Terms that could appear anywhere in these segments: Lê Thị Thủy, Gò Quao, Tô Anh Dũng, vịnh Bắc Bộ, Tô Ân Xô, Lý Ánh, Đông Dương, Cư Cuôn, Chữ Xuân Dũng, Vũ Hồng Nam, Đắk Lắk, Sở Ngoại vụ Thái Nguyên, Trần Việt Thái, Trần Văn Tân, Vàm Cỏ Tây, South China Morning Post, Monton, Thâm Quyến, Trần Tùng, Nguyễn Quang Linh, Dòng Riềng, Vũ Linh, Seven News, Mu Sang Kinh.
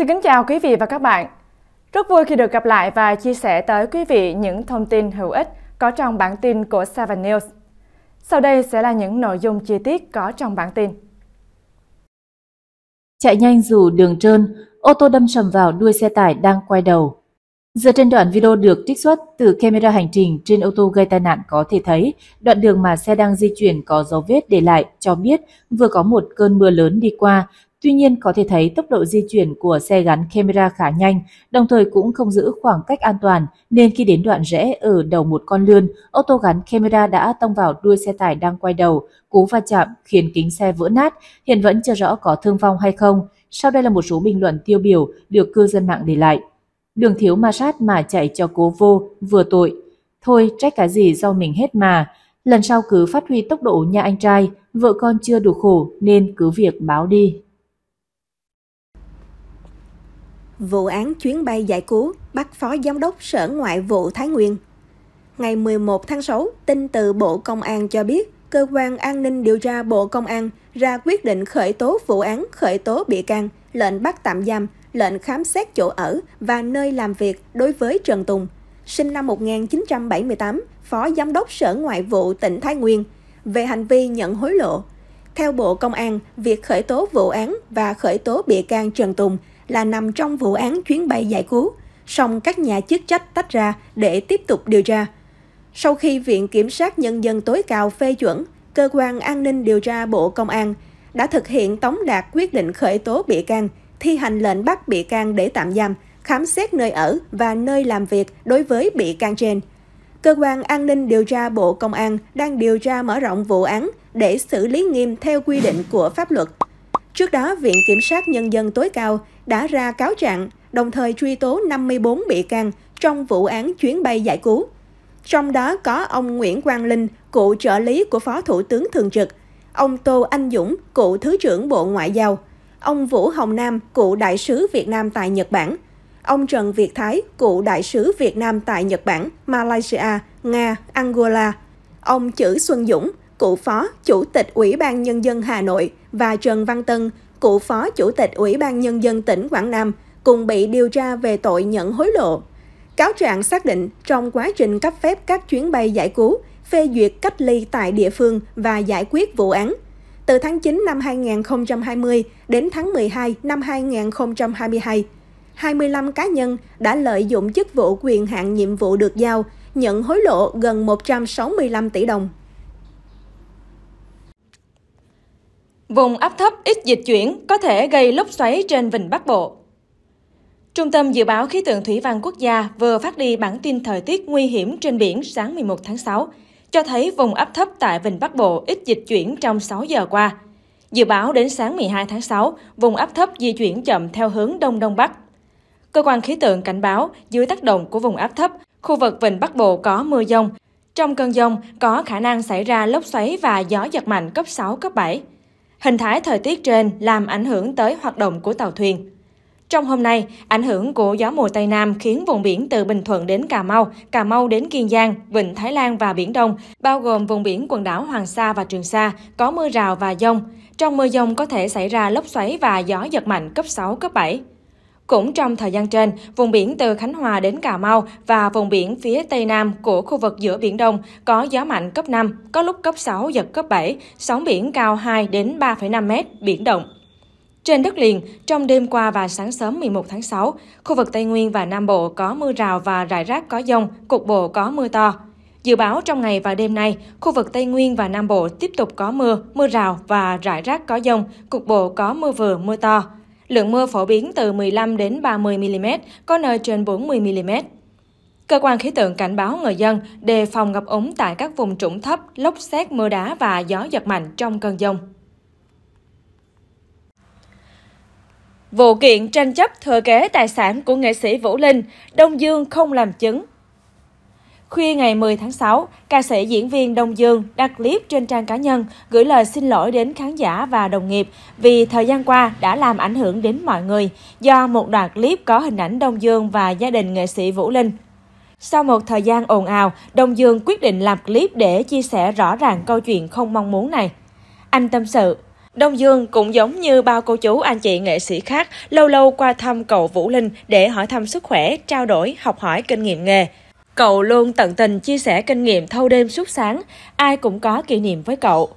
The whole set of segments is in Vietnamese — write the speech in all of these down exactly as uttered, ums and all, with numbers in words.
Xin kính chào quý vị và các bạn. Rất vui khi được gặp lại và chia sẻ tới quý vị những thông tin hữu ích có trong bản tin của Seven News. Sau đây sẽ là những nội dung chi tiết có trong bản tin. Chạy nhanh dù đường trơn, ô tô đâm sầm vào đuôi xe tải đang quay đầu. Dựa trên đoạn video được trích xuất từ camera hành trình trên ô tô gây tai nạn có thể thấy, đoạn đường mà xe đang di chuyển có dấu vết để lại cho biết vừa có một cơn mưa lớn đi qua. Tuy nhiên, có thể thấy tốc độ di chuyển của xe gắn camera khá nhanh, đồng thời cũng không giữ khoảng cách an toàn, nên khi đến đoạn rẽ ở đầu một con lươn, ô tô gắn camera đã tông vào đuôi xe tải đang quay đầu, cú va chạm khiến kính xe vỡ nát, hiện vẫn chưa rõ có thương vong hay không. Sau đây là một số bình luận tiêu biểu được cư dân mạng để lại. Đường thiếu ma sát mà chạy cho cố vô, vừa tội. Thôi, trách cái gì do mình hết mà. Lần sau cứ phát huy tốc độ nha anh trai, vợ con chưa đủ khổ nên cứ việc báo đi. Vụ án chuyến bay giải cứu bắt Phó Giám đốc Sở Ngoại vụ Thái Nguyên. Ngày mười một tháng sáu, tin từ Bộ Công an cho biết, Cơ quan An ninh Điều tra Bộ Công an ra quyết định khởi tố vụ án, khởi tố bị can, lệnh bắt tạm giam, lệnh khám xét chỗ ở và nơi làm việc đối với Trần Tùng, sinh năm một nghìn chín trăm bảy mươi tám, Phó Giám đốc Sở Ngoại vụ tỉnh Thái Nguyên, về hành vi nhận hối lộ. Theo Bộ Công an, việc khởi tố vụ án và khởi tố bị can Trần Tùng là nằm trong vụ án chuyến bay giải cứu, song các nhà chức trách tách ra để tiếp tục điều tra. Sau khi Viện Kiểm sát Nhân dân tối cao phê chuẩn, Cơ quan An ninh Điều tra Bộ Công an đã thực hiện tống đạt quyết định khởi tố bị can, thi hành lệnh bắt bị can để tạm giam, khám xét nơi ở và nơi làm việc đối với bị can trên. Cơ quan An ninh Điều tra Bộ Công an đang điều tra mở rộng vụ án để xử lý nghiêm theo quy định của pháp luật. Trước đó, Viện Kiểm sát Nhân dân tối cao đã ra cáo trạng, đồng thời truy tố năm mươi bốn bị can trong vụ án chuyến bay giải cứu. Trong đó có ông Nguyễn Quang Linh, cựu trợ lý của Phó Thủ tướng Thường trực, ông Tô Anh Dũng, cựu Thứ trưởng Bộ Ngoại giao, ông Vũ Hồng Nam, cựu Đại sứ Việt Nam tại Nhật Bản, ông Trần Việt Thái, cựu Đại sứ Việt Nam tại Nhật Bản, Malaysia, Nga, Angola, ông Chữ Xuân Dũng, cựu Phó Chủ tịch Ủy ban Nhân dân Hà Nội và Trần Văn Tân, cựu Phó Chủ tịch Ủy ban Nhân dân tỉnh Quảng Nam, cùng bị điều tra về tội nhận hối lộ. Cáo trạng xác định, trong quá trình cấp phép các chuyến bay giải cứu, phê duyệt cách ly tại địa phương và giải quyết vụ án, từ tháng chín năm hai nghìn không trăm hai mươi đến tháng mười hai năm hai nghìn không trăm hai mươi hai, hai mươi lăm cá nhân đã lợi dụng chức vụ quyền hạn nhiệm vụ được giao, nhận hối lộ gần một trăm sáu mươi lăm tỷ đồng. Vùng áp thấp ít dịch chuyển có thể gây lốc xoáy trên vịnh Bắc Bộ. Trung tâm Dự báo Khí tượng Thủy văn Quốc gia vừa phát đi bản tin thời tiết nguy hiểm trên biển sáng mười một tháng sáu, cho thấy vùng áp thấp tại vịnh Bắc Bộ ít dịch chuyển trong sáu giờ qua. Dự báo đến sáng mười hai tháng sáu, vùng áp thấp di chuyển chậm theo hướng Đông Đông Bắc. Cơ quan khí tượng cảnh báo, dưới tác động của vùng áp thấp, khu vực vịnh Bắc Bộ có mưa dông. Trong cơn dông, có khả năng xảy ra lốc xoáy và gió giật mạnh cấp sáu, cấp bảy. Hình thái thời tiết trên làm ảnh hưởng tới hoạt động của tàu thuyền. Trong hôm nay, ảnh hưởng của gió mùa Tây Nam khiến vùng biển từ Bình Thuận đến Cà Mau, Cà Mau đến Kiên Giang, Vịnh Thái Lan và Biển Đông, bao gồm vùng biển quần đảo Hoàng Sa và Trường Sa, có mưa rào và dông. Trong mưa dông có thể xảy ra lốc xoáy và gió giật mạnh cấp sáu, cấp bảy. Cũng trong thời gian trên, vùng biển từ Khánh Hòa đến Cà Mau và vùng biển phía Tây Nam của khu vực giữa Biển Đông có gió mạnh cấp năm, có lúc cấp sáu, giật cấp bảy, sóng biển cao hai đến ba phẩy năm mét, biển động. Trên đất liền, trong đêm qua và sáng sớm mười một tháng sáu, khu vực Tây Nguyên và Nam Bộ có mưa rào và rải rác có dông, cục bộ có mưa to. Dự báo trong ngày và đêm nay, khu vực Tây Nguyên và Nam Bộ tiếp tục có mưa, mưa rào và rải rác có dông, cục bộ có mưa vừa, mưa to. Lượng mưa phổ biến từ mười lăm đến ba mươi mi-li-mét, có nơi trên bốn mươi mi-li-mét. Cơ quan khí tượng cảnh báo người dân đề phòng ngập úng tại các vùng trũng thấp, lốc sét, mưa đá và gió giật mạnh trong cơn dông. Vụ kiện tranh chấp thừa kế tài sản của nghệ sĩ Vũ Linh, Đông Dương không làm chứng. Khuya ngày mười tháng sáu, ca sĩ diễn viên Đông Dương đăng clip trên trang cá nhân gửi lời xin lỗi đến khán giả và đồng nghiệp vì thời gian qua đã làm ảnh hưởng đến mọi người do một đoạn clip có hình ảnh Đông Dương và gia đình nghệ sĩ Vũ Linh. Sau một thời gian ồn ào, Đông Dương quyết định làm clip để chia sẻ rõ ràng câu chuyện không mong muốn này. Anh tâm sự, Đông Dương cũng giống như bao cô chú anh chị nghệ sĩ khác, lâu lâu qua thăm cậu Vũ Linh để hỏi thăm sức khỏe, trao đổi, học hỏi kinh nghiệm nghề. Cậu luôn tận tình chia sẻ kinh nghiệm thâu đêm suốt sáng, ai cũng có kỷ niệm với cậu.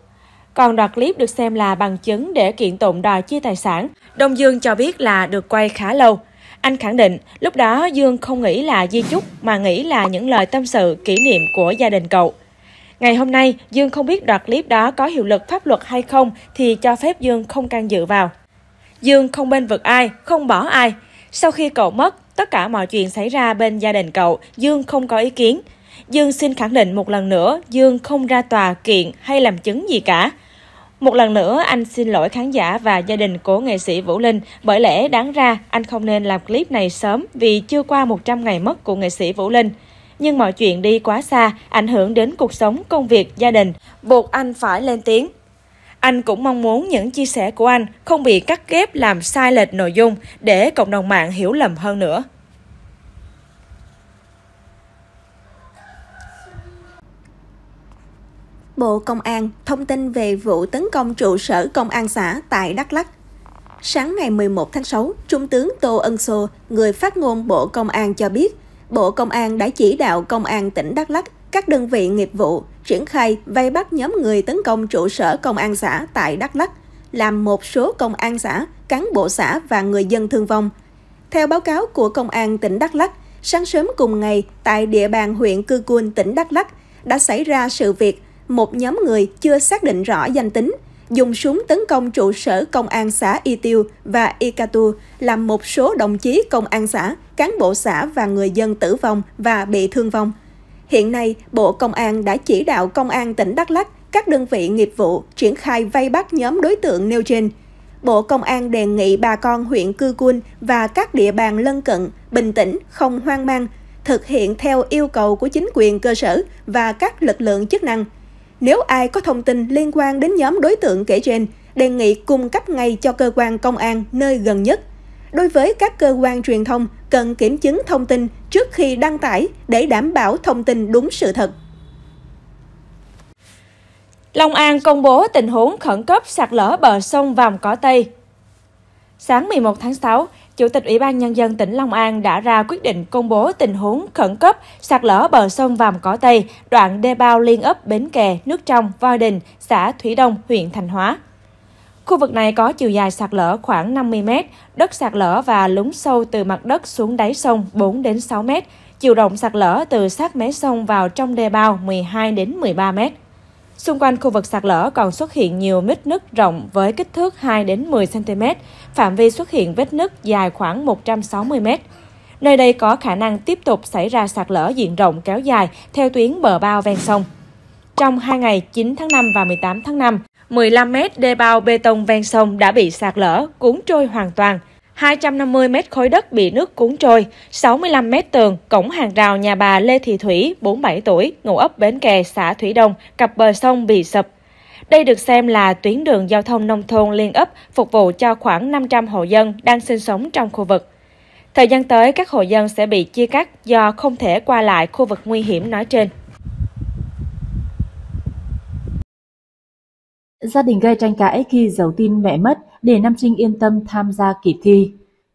Còn đoạn clip được xem là bằng chứng để kiện tụng đòi chia tài sản, Đông Dương cho biết là được quay khá lâu. Anh khẳng định, lúc đó Dương không nghĩ là di chúc mà nghĩ là những lời tâm sự, kỷ niệm của gia đình cậu. Ngày hôm nay, Dương không biết đoạn clip đó có hiệu lực pháp luật hay không thì cho phép Dương không can dự vào. Dương không bênh vực ai, không bỏ ai. Sau khi cậu mất, tất cả mọi chuyện xảy ra bên gia đình cậu, Dương không có ý kiến. Dương xin khẳng định một lần nữa, Dương không ra tòa kiện hay làm chứng gì cả. Một lần nữa, anh xin lỗi khán giả và gia đình của nghệ sĩ Vũ Linh, bởi lẽ đáng ra anh không nên làm clip này sớm vì chưa qua một trăm ngày mất của nghệ sĩ Vũ Linh. Nhưng mọi chuyện đi quá xa, ảnh hưởng đến cuộc sống, công việc, gia đình, buộc anh phải lên tiếng. Anh cũng mong muốn những chia sẻ của anh không bị cắt ghép làm sai lệch nội dung để cộng đồng mạng hiểu lầm hơn nữa. Bộ Công an thông tin về vụ tấn công trụ sở công an xã tại Đắk Lắk. Sáng ngày mười một tháng sáu, Trung tướng Tô Ân Xô, người phát ngôn Bộ Công an cho biết, Bộ Công an đã chỉ đạo Công an tỉnh Đắk Lắk, các đơn vị nghiệp vụ triển khai vây bắt nhóm người tấn công trụ sở công an xã tại Đắk Lắk, làm một số công an xã, cán bộ xã và người dân thương vong. Theo báo cáo của Công an tỉnh Đắk Lắk, sáng sớm cùng ngày tại địa bàn huyện Cư Cuôn, tỉnh Đắk Lắk đã xảy ra sự việc một nhóm người chưa xác định rõ danh tính dùng súng tấn công trụ sở công an xã Y Tiêu và Y Catu, làm một số đồng chí công an xã, cán bộ xã và người dân tử vong và bị thương vong. Hiện nay, Bộ Công an đã chỉ đạo Công an tỉnh Đắk Lắk, các đơn vị nghiệp vụ triển khai vây bắt nhóm đối tượng nêu trên. Bộ Công an đề nghị bà con huyện Cư Cuôn và các địa bàn lân cận bình tĩnh, không hoang mang, thực hiện theo yêu cầu của chính quyền cơ sở và các lực lượng chức năng. Nếu ai có thông tin liên quan đến nhóm đối tượng kể trên, đề nghị cung cấp ngay cho cơ quan công an nơi gần nhất. Đối với các cơ quan truyền thông, cần kiểm chứng thông tin trước khi đăng tải để đảm bảo thông tin đúng sự thật. Long An công bố tình huống khẩn cấp sạt lở bờ sông Vàm Cỏ Tây. Sáng mười một tháng sáu, Chủ tịch Ủy ban Nhân dân tỉnh Long An đã ra quyết định công bố tình huống khẩn cấp sạt lở bờ sông Vàm Cỏ Tây, đoạn đê bao liên ấp Bến Kè, Nước Trong, Voi Đình, xã Thủy Đông, huyện Thành Hóa. Khu vực này có chiều dài sạt lở khoảng năm mươi mét, đất sạt lở và lún sâu từ mặt đất xuống đáy sông bốn đến sáu mét, chiều rộng sạt lở từ sát mé sông vào trong đê bao mười hai đến mười ba mét. Xung quanh khu vực sạt lở còn xuất hiện nhiều vết nứt rộng với kích thước hai đến mười xăng-ti-mét, phạm vi xuất hiện vết nứt dài khoảng một trăm sáu mươi mét. Nơi đây có khả năng tiếp tục xảy ra sạt lở diện rộng kéo dài theo tuyến bờ bao ven sông. Trong hai ngày chín tháng năm và mười tám tháng năm, mười lăm mét đê bao bê tông ven sông đã bị sạt lở, cuốn trôi hoàn toàn. hai trăm năm mươi mét khối đất bị nước cuốn trôi, sáu mươi lăm mét tường, cổng hàng rào nhà bà Lê Thị Thủy, bốn mươi bảy tuổi, ngụ ấp Bến Kè, xã Thủy Đông, cặp bờ sông bị sập. Đây được xem là tuyến đường giao thông nông thôn liên ấp, phục vụ cho khoảng năm trăm hộ dân đang sinh sống trong khu vực. Thời gian tới, các hộ dân sẽ bị chia cắt do không thể qua lại khu vực nguy hiểm nói trên. Gia đình gây tranh cãi khi giấu tin mẹ mất để nam sinh yên tâm tham gia kỳ thi.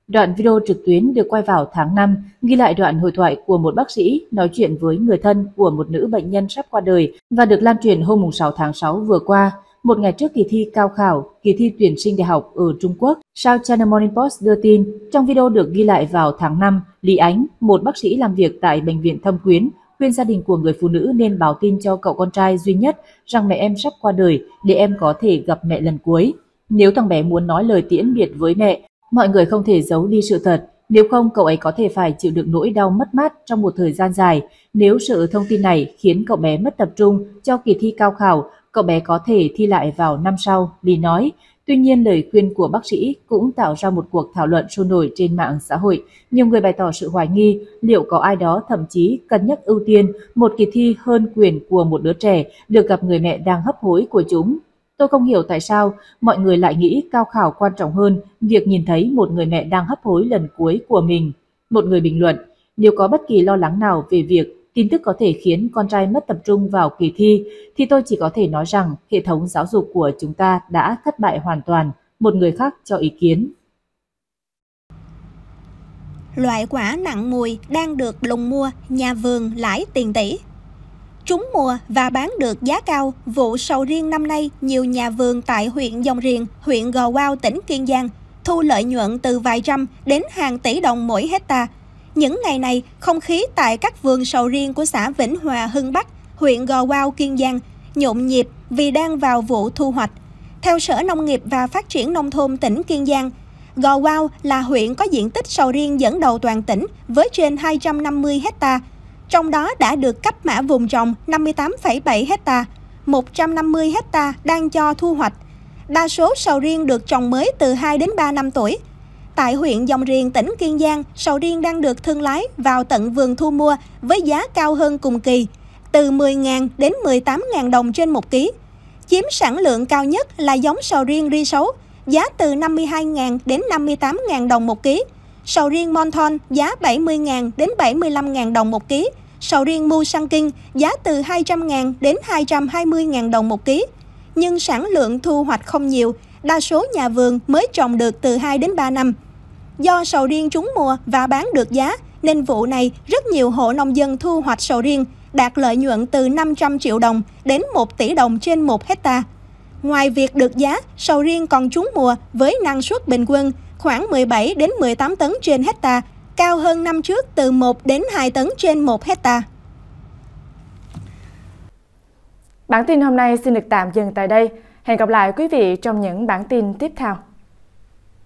Đoạn video trực tuyến được quay vào tháng năm, ghi lại đoạn hội thoại của một bác sĩ nói chuyện với người thân của một nữ bệnh nhân sắp qua đời và được lan truyền hôm sáu tháng sáu vừa qua, một ngày trước kỳ thi cao khảo, kỳ thi tuyển sinh đại học ở Trung Quốc. South China Morning Post đưa tin, trong video được ghi lại vào tháng năm, Lý Ánh, một bác sĩ làm việc tại Bệnh viện Thâm Quyến, khuyên gia đình của người phụ nữ nên báo tin cho cậu con trai duy nhất rằng mẹ em sắp qua đời để em có thể gặp mẹ lần cuối. Nếu thằng bé muốn nói lời tiễn biệt với mẹ, mọi người không thể giấu đi sự thật. Nếu không, cậu ấy có thể phải chịu đựng nỗi đau mất mát trong một thời gian dài. Nếu sự thông tin này khiến cậu bé mất tập trung cho kỳ thi cao khảo, cậu bé có thể thi lại vào năm sau, Lý nói. Tuy nhiên, lời khuyên của bác sĩ cũng tạo ra một cuộc thảo luận sôi nổi trên mạng xã hội. Nhiều người bày tỏ sự hoài nghi liệu có ai đó thậm chí cân nhắc ưu tiên một kỳ thi hơn quyền của một đứa trẻ được gặp người mẹ đang hấp hối của chúng. Tôi không hiểu tại sao mọi người lại nghĩ cao khảo quan trọng hơn việc nhìn thấy một người mẹ đang hấp hối lần cuối của mình. Một người bình luận, nếu có bất kỳ lo lắng nào về việc tin tức có thể khiến con trai mất tập trung vào kỳ thi, thì tôi chỉ có thể nói rằng hệ thống giáo dục của chúng ta đã thất bại hoàn toàn, một người khác cho ý kiến. Loại quả nặng mùi đang được lùng mua, nhà vườn lãi tiền tỷ. Trúng mùa và bán được giá cao, vụ sầu riêng năm nay, nhiều nhà vườn tại huyện Dòng Riềng, huyện Gò Quao, tỉnh Kiên Giang, thu lợi nhuận từ vài trăm đến hàng tỷ đồng mỗi hecta. Những ngày này, không khí tại các vườn sầu riêng của xã Vĩnh Hòa, Hưng Bắc, huyện Gò Quao, Kiên Giang nhộn nhịp vì đang vào vụ thu hoạch. Theo Sở Nông nghiệp và Phát triển Nông thôn tỉnh Kiên Giang, Gò Quao là huyện có diện tích sầu riêng dẫn đầu toàn tỉnh với trên hai trăm năm mươi hecta. Trong đó đã được cấp mã vùng trồng năm mươi tám phẩy bảy hecta, một trăm năm mươi hecta đang cho thu hoạch. Đa số sầu riêng được trồng mới từ hai đến ba năm tuổi. Tại huyện Dòng Riềng, tỉnh Kiên Giang, sầu riêng đang được thương lái vào tận vườn thu mua với giá cao hơn cùng kỳ, từ mười nghìn đến mười tám nghìn đồng trên một ký. Chiếm sản lượng cao nhất là giống sầu riêng ri sấu, giá từ năm mươi hai nghìn đến năm mươi tám nghìn đồng một ký. Sầu riêng Monton giá bảy mươi nghìn đến bảy mươi lăm nghìn đồng một ký. Sầu riêng Mu Sang Kinh giá từ hai trăm nghìn đến hai trăm hai mươi nghìn đồng một ký. Nhưng sản lượng thu hoạch không nhiều, đa số nhà vườn mới trồng được từ hai đến ba năm. Do sầu riêng trúng mùa và bán được giá, nên vụ này rất nhiều hộ nông dân thu hoạch sầu riêng, đạt lợi nhuận từ năm trăm triệu đồng đến một tỷ đồng trên một hecta. Ngoài việc được giá, sầu riêng còn trúng mùa với năng suất bình quân khoảng mười bảy đến mười tám tấn trên hecta, cao hơn năm trước từ một đến hai tấn trên một hecta. Bản tin hôm nay xin được tạm dừng tại đây. Hẹn gặp lại quý vị trong những bản tin tiếp theo.